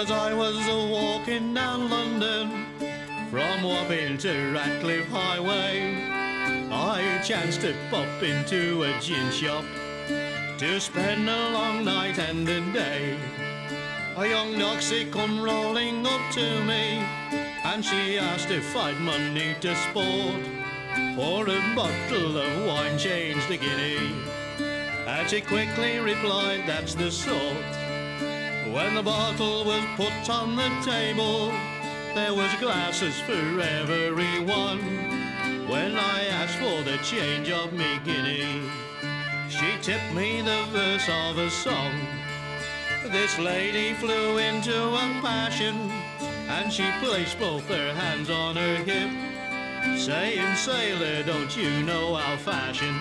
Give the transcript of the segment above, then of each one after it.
as I was a-walking down London, from Wapping to Ratcliffe Highway, I chanced to pop into a gin shop to spend a long night and a day. A young Noxie come rolling up to me, and she asked if I'd money to sport for a bottle of wine changed a guinea. And she quickly replied, "That's the sort." When the bottle was put on the table, there was glasses for everyone. When I asked for the change of me guinea, she tipped me the verse of a song. This lady flew into a passion, and she placed both her hands on her hip, saying, "Sailor, don't you know our fashion?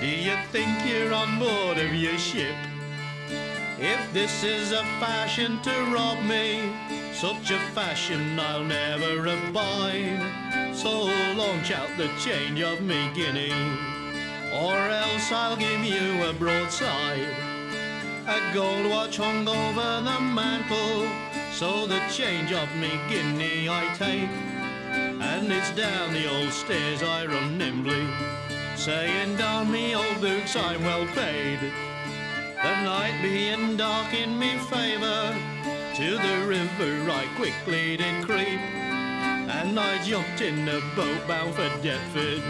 Do you think you're on board of your ship? If this is a fashion to rob me, such a fashion I'll never abide. So launch out the change of me guinea, or else I'll give you a broadside." A gold watch hung over the mantel, so the change of me guinea I take, and it's down the old stairs I run nimbly, saying, "Down me old boots, I'm well paid." The night being dark in me favour, to the river I quickly did creep, and I jumped in a boat bound for Deptford,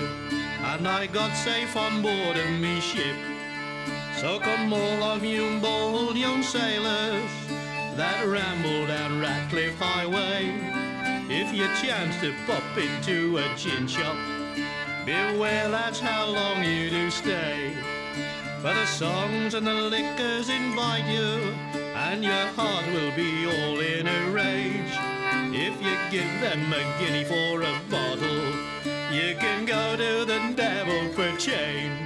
and I got safe on board of me ship. So come all of you bold young sailors that ramble down Ratcliffe Highway, if you chance to pop into a gin shop, beware that's how long you do stay. For the songs and the liquors invite you, and your heart will be all in a rage. If you give them a guinea for a bottle, you can go to the devil for change.